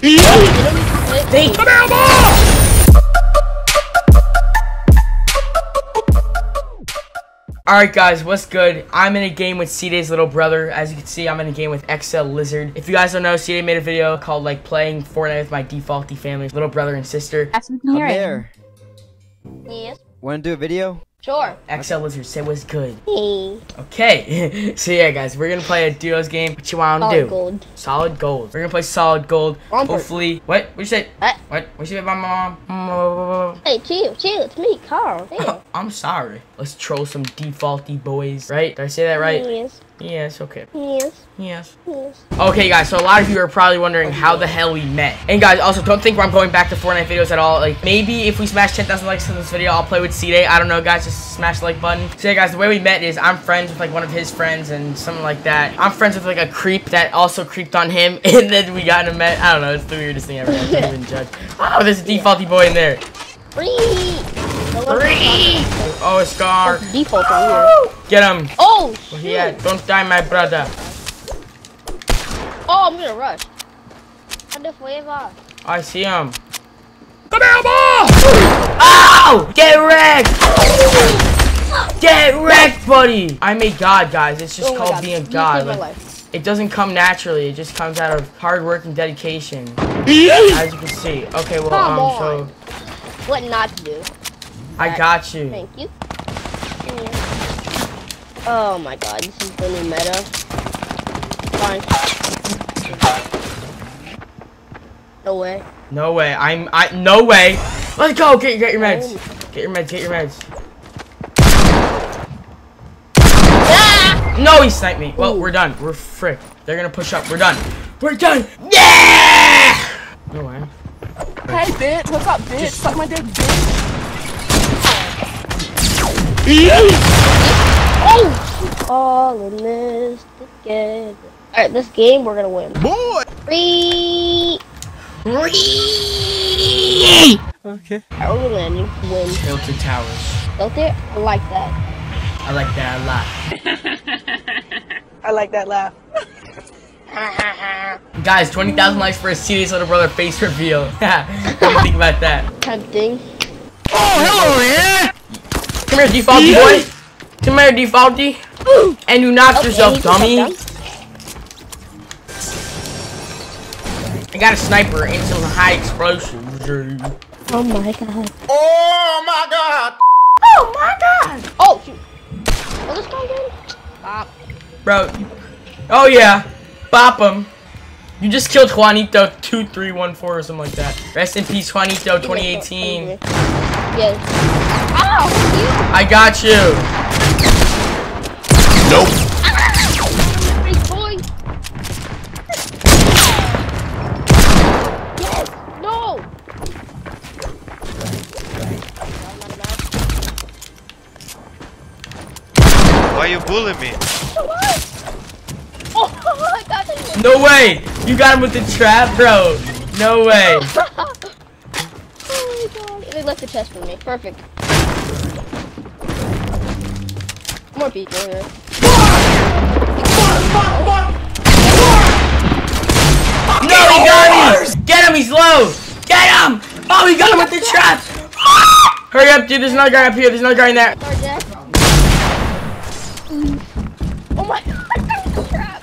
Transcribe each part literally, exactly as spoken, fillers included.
They come out more! Alright guys, what's good? I'm in a game with Ceeday's little brother. As you can see, I'm in a game with X L Lizard. If you guys don't know, Ceeday made a video called like playing Fortnite with my defaulty family's little brother and sister. That's what I'm there. Yes. Wanna do a video? Sure. X L Lizard, say what's good. Hey. Okay. So yeah guys, we're gonna play a duos game. What you wanna solid do? Gold. Solid gold. We're gonna play solid gold. Rumpert. Hopefully. What? What'd you say? What? What? What'd you say about my mom? Hey, chill, chill. It's me, Carl. Yeah. I'm sorry. Let's troll some defaulty boys, right? Did I say that right? Yes. Yes, okay. Yes. Yes. Yes. Okay, guys, so a lot of you are probably wondering how the hell we met. And, guys, also, don't think I'm going back to Fortnite videos at all. Like, maybe if we smash ten thousand likes on this video, I'll play with Ceeday. I don't know, guys. Just smash the like button. So, yeah, guys, the way we met is I'm friends with, like, one of his friends and something like that. I'm friends with, like, a creep that also creeped on him. And then we got him met. I don't know. It's the weirdest thing ever. I can't even judge. Oh, there's a defaulty boy in there. Free! Three. Oh, Scar. Default oh. Here. Get him. Oh, shit. Yeah, don't die, my brother. Oh, I'm gonna rush. I'm the flavor. I see him. Come here, ball. Oh, get wrecked. Get wrecked, buddy. I'm a god, guys. It's just oh called God. being a god. Like, it doesn't come naturally. It just comes out of hard work and dedication. As you can see. Okay, well, come um, on. so. What not to do. I got you. Thank you. Yeah. Oh my god, this is the new meta. Fine. No way. No way. I'm I no way. Let's go. Get get your meds. Get your meds. Get your meds. Ah! No, he sniped me. Well, Ooh. we're done. We're frick. They're gonna push up. We're done. We're done. Yeah. No way. Hey bitch, what's up, bitch? Just suck my dick, bitch. Oh! All in this together. Alright, this game we're gonna win. Boy! Free! Free! Okay. Alright, we're landing. Win. Tilted towers. Tilted? I like that. I like that a lot. I like that laugh. Guys, twenty thousand likes for a Ceeday's little brother face reveal. What do you think about that? Tempting. Oh, hello, yeah! Come here, defaulty boy. Come here, defaulty. And you knocked okay, yourself, you dummy. I got a sniper and some high explosives. Oh my god. Oh my god. Oh my god. Oh shoot. Oh, this guy again? Bop. Bro. Oh yeah. Bop him. You just killed Juanito two three one four or something like that. Rest in peace, Juanito twenty eighteen. Yes. Ow, I got you. Nope. Ah, big boy. Yes. No. Why are you bullying me? Oh, I got him. No way. You got him with the trap, bro. No way. Oh my god. They left the chest for me. Perfect. More people here. No, he got him! Get him, he's low! Get him! Oh, he got him with the trap! Hurry up, dude, there's another guy up here, there's another guy in there. Oh my god, I got the trap!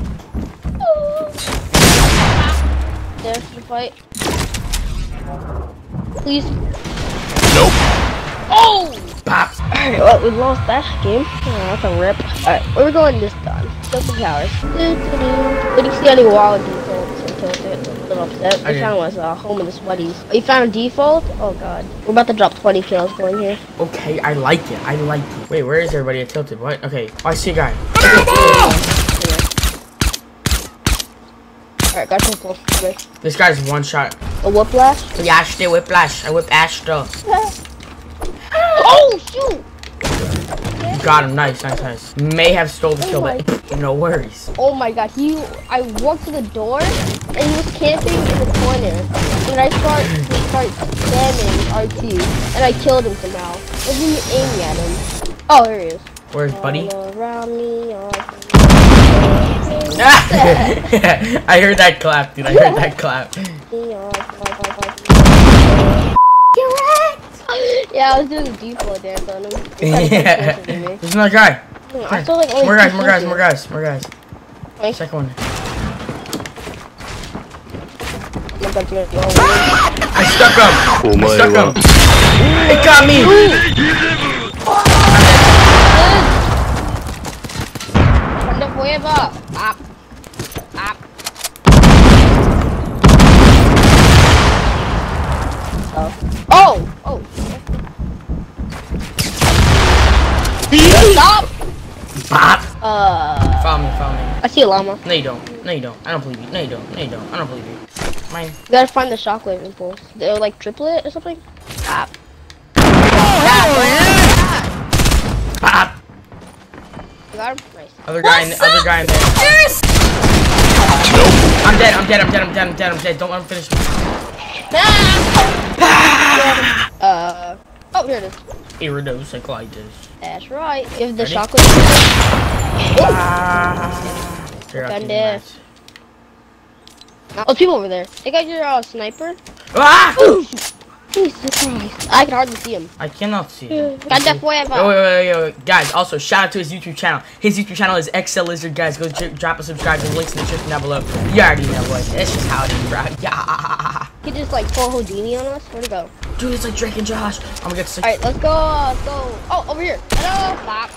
Oh. There's the fight. Please. Nope. Oh! Pop. Alright, well, we lost that game. Oh, that's a rip. Alright, where are we going this time? Tilted towers. Did you see any wild defaults in Tilted? I'm a little upset. We okay. found was uh, home of the sweaties. Oh, you found a default? Oh god. We're about to drop twenty kills going here. Okay, I like it. I like it. Wait, where is everybody at Tilted? What? Okay. Oh, I see a guy. Alright, got some close. This guy's one shot. A whiplash? Yeah, I did whiplash. I whip Ashton. Oh shoot! Got him, nice, nice, nice. May have stole the oh kill, but no worries. Oh my god, he! I walked to the door, and he was camping in the corner. And I start, start spamming R two, and I killed him somehow. I was even aiming at him. Oh, here he is. Where's Buddy? Around me, all I heard that clap, dude. I heard that clap. Yeah, I was doing default dance on him. Yeah. There's another guy. Dude, I feel like more guys, more guys, more guys, more guys, more guys. Second one. I stuck him. Oh my I stuck God. him. It got me. Up. Up. Oh. Oh. Oh. Stop. Bop. Uh. Follow me. Follow me. I see a llama. No, you don't. No, you don't. I don't believe you. No, you don't. No, you don't. I don't believe you. Mine. You gotta find the shockwave impulse. They're like triplet or something. Bop. Oh, yeah. Bop. You got him. Nice. Other guy. In, other guy in there. Yes. I'm dead. I'm dead. I'm dead. I'm dead. I'm dead. I'm dead. Don't let him finish me. Ah. Ah. Uh. Oh, here it is. Iridociclitis. That's right. If the Ready? shockwave. Ah. Done this. Oh, there's people over there. They got your uh, sniper. Ah! Jesus Christ. I can hardly see him. I cannot see him. Got that boy out. Wait, wait, wait, wait. Guys, also, shout out to his YouTube channel. His YouTube channel is X L Lizard, guys. Go drop a subscribe. The link's in the description down below. You already know, boys. That's just how it is, bro. Yeah. He just, like, pull Houdini on us? Where'd it go? Dude, it's like Drake and Josh. I'm gonna get sick. Alright, let's go. Let's go. Oh, over here. Hello. Pop.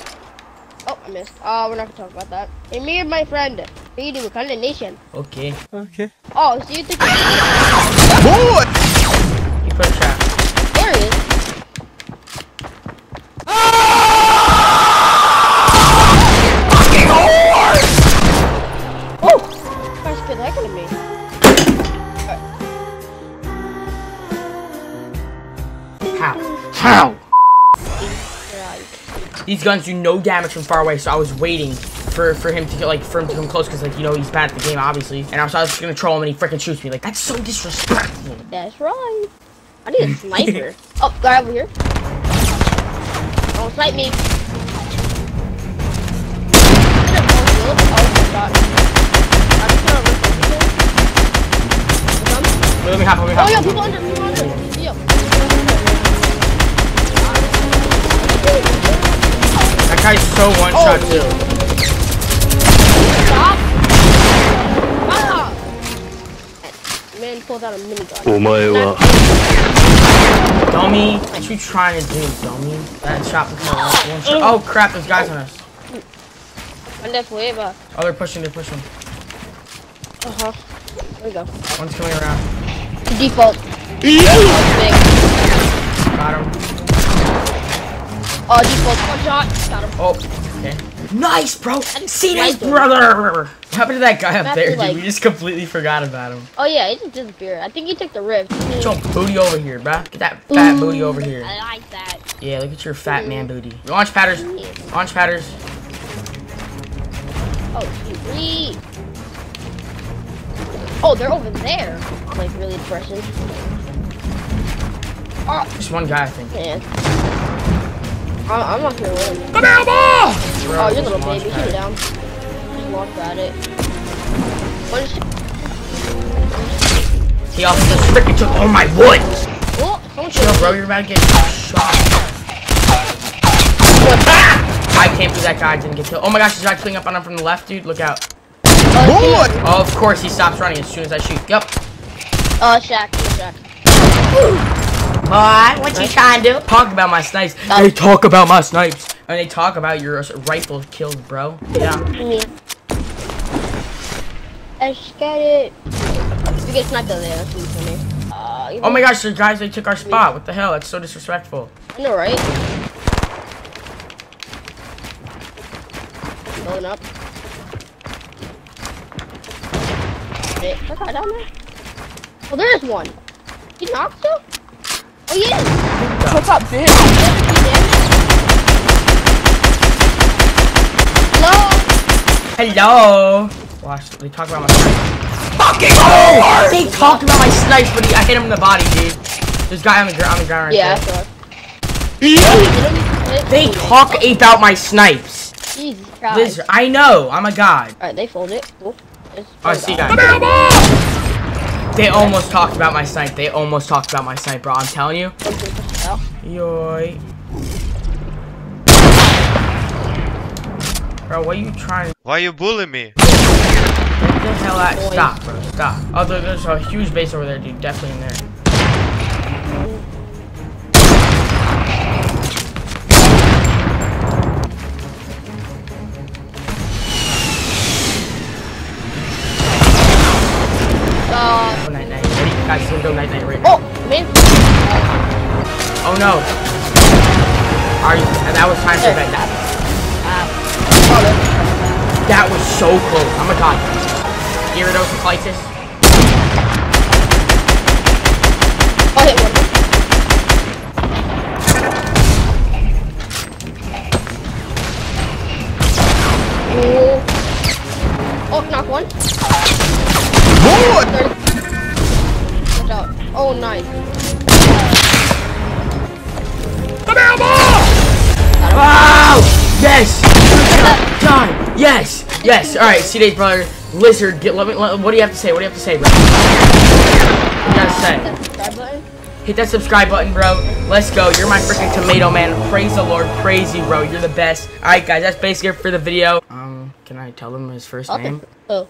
Oh, I missed. Oh, uh, we're not gonna talk about that. Hey, me and my friend. We do a condemnation. Okay. Okay. Oh, so you think. Oh! You put a trap. There he is. Ah! Fucking horse! Oh! Trying to scare the heck out of me. Right. How? How? These guns do no damage from far away, so I was waiting for for him to get like for him to come close, because like you know he's bad at the game, obviously. And I was, I was just gonna troll him, and he freaking shoots me. Like that's so disrespectful. That's right. I need a sniper. Oh, guy over here. Don't snipe me. Let me hop. Let me hop. Oh yeah, people under. People under. Yo. That guy's so one oh. shot too. Stop! Ah! Man pulled out a minigun. Oh my god. Dummy, what you trying to do, dummy? That shot was one shot. Oh crap, there's guys oh. on us. Oh, they're pushing, they're pushing. Uh huh. There we go. One's coming around. Default. Got him. Oh, default one shot. Got him. Oh, okay. Nice, bro. Ceeday's brother. What happened to that guy up there, dude? Like... We just completely forgot about him. Oh yeah, he just disappeared. I think he took the rift. Get your booty over here, bro. Get that fat Ooh, booty over here. I like that. Yeah, look at your fat Ooh. man booty. Launch padders. Yeah. Launch padders. Oh, shoot. Oh, they're over there. I'm like really depressing. Oh. Just one guy, I think. Yeah. I'm not gonna win. Come here, ball! Oh, you're a little baby. Shoot it down. Just walk at it. What is he? He also just freaking took all my wood! Oh, don't you? Yo, bro, you're about to get shot. I came through that guy. I didn't get killed. Oh my gosh, he's actually up on him from the left, dude. Look out. What? Oh, of course he stops running as soon as I shoot. Yep. Oh, Shaq. Shaq. Alright, what you trying to do? Talk about my snipes. Um, they talk about my snipes. And they talk about your rifle killed, bro. Yeah. I just got it. We get sniped over there. Uh, oh my gosh, the guys, they took our spot. What the hell? That's so disrespectful. I know, right? Going up. Wait, what's that down there? Oh, there is one. He knocked him? Oh yeah! What's up, bitch? Hello! Hello! Watch, they talk about my snipes. Fucking oh! They talk about my snipes, but I hit him in the body, dude. There's a guy on the, on the ground right yeah, there. Yeah, They talk about my snipes. Jesus Christ. Lizard, I know, I'm a god. Alright, they fold it. Cool. Oh, I see guys. Come here, They almost talked about my snipe. They almost talked about my snipe, bro. I'm telling you. Yoy. Bro, what are you trying? Why are you bullying me? Get the hell out. Stop, bro. Stop. Oh, there's a huge base over there, dude. Definitely in there. Night, night, right? Oh, man. Oh no. Are you? And that was time to vent that. Uh, that was so close. I'm a god. Gyarados-clitis. I'll hit one. Oh, knock one. Oh, Oh, nice. Wow! Yes! Time! Yes! Yes! Alright, Ceeday's brother, Lizard, get, let me, let, what do you have to say? What do you have to say, bro? What do you gotta say? Hit that subscribe button, bro. Let's go. You're my freaking tomato, man. Praise the Lord. Praise you, bro. You're the best. Alright, guys, that's basically it for the video. Um, can I tell him his first okay. name? Oh.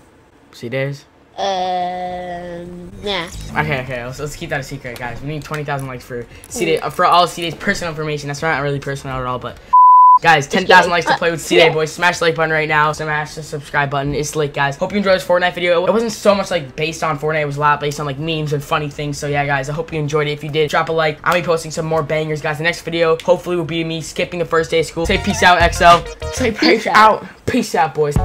Ceeday's? Um, yeah. Okay, okay, let's, let's keep that a secret, guys. We need twenty thousand likes for Ceeday, uh, for all of Ceeday's personal information. That's not really personal at all, but guys, ten thousand likes to play with Ceeday, boys. Smash the like button right now. Smash the subscribe button. It's lit, guys. Hope you enjoyed this Fortnite video. It wasn't so much, like, based on Fortnite. It was a lot based on, like, memes and funny things. So, yeah, guys, I hope you enjoyed it. If you did, drop a like. I'll be posting some more bangers, guys. The next video, hopefully, will be me skipping the first day of school. Say peace out, X L. Say peace out. Peace out, boys.